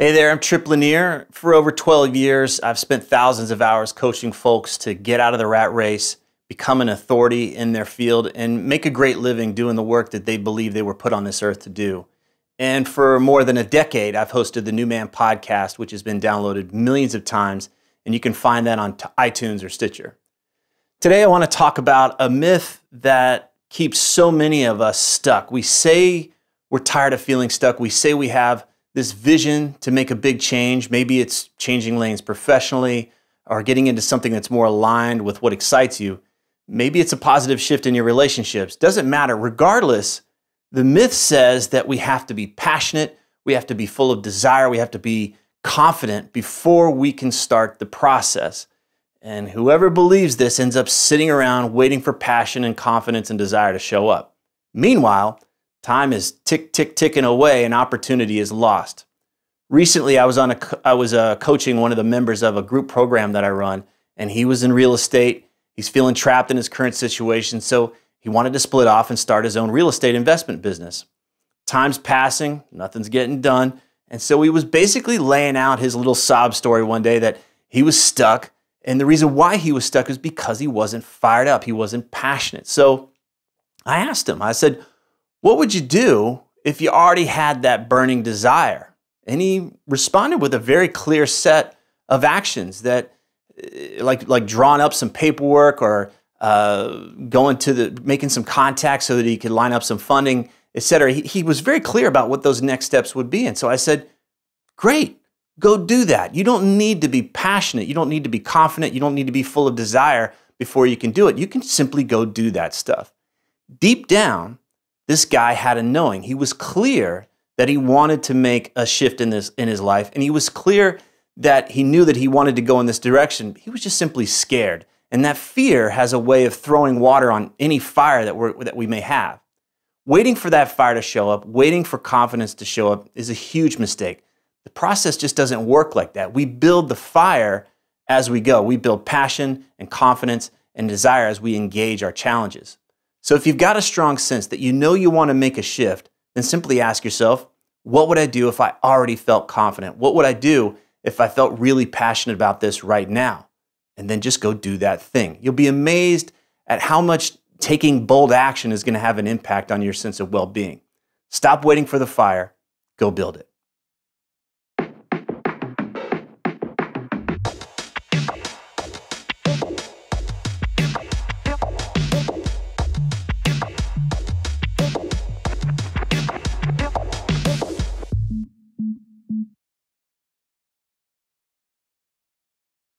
Hey there, I'm Tripp Lanier. For over 12 years, I've spent thousands of hours coaching folks to get out of the rat race, become an authority in their field, and make a great living doing the work that they believe they were put on this earth to do. And for more than a decade, I've hosted the New Man Podcast, which has been downloaded millions of times, and you can find that on iTunes or Stitcher. Today, I want to talk about a myth that keeps so many of us stuck. We say we're tired of feeling stuck. We say we have this vision to make a big change. Maybe it's changing lanes professionally or getting into something that's more aligned with what excites you. Maybe it's a positive shift in your relationships. Doesn't matter. Regardless, the myth says that we have to be passionate, we have to be full of desire, we have to be confident before we can start the process. And whoever believes this ends up sitting around waiting for passion and confidence and desire to show up. Meanwhile, time is tick, tick, ticking away and opportunity is lost. Recently, I was coaching one of the members of a group program that I run, and he was in real estate. He's feeling trapped in his current situation, so he wanted to split off and start his own real estate investment business. Time's passing, nothing's getting done, and so he was basically laying out his little sob story one day that he was stuck, and the reason why he was stuck is because he wasn't fired up, he wasn't passionate. So I asked him, I said, "What would you do if you already had that burning desire?" And he responded with a very clear set of actions that, like drawing up some paperwork or making some contacts so that he could line up some funding, et cetera. He was very clear about what those next steps would be. And so I said, "Great, go do that. You don't need to be passionate. You don't need to be confident. You don't need to be full of desire before you can do it. You can simply go do that stuff." Deep down, this guy had a knowing. He was clear that he wanted to make a shift in his life, and he was clear that he knew that he wanted to go in this direction. He was just simply scared, and that fear has a way of throwing water on any fire that we may have. Waiting for that fire to show up, waiting for confidence to show up is a huge mistake. The process just doesn't work like that. We build the fire as we go. We build passion and confidence and desire as we engage our challenges. So if you've got a strong sense that you know you want to make a shift, then simply ask yourself, what would I do if I already felt confident? What would I do if I felt really passionate about this right now? And then just go do that thing. You'll be amazed at how much taking bold action is going to have an impact on your sense of well-being. Stop waiting for the fire. Go build it.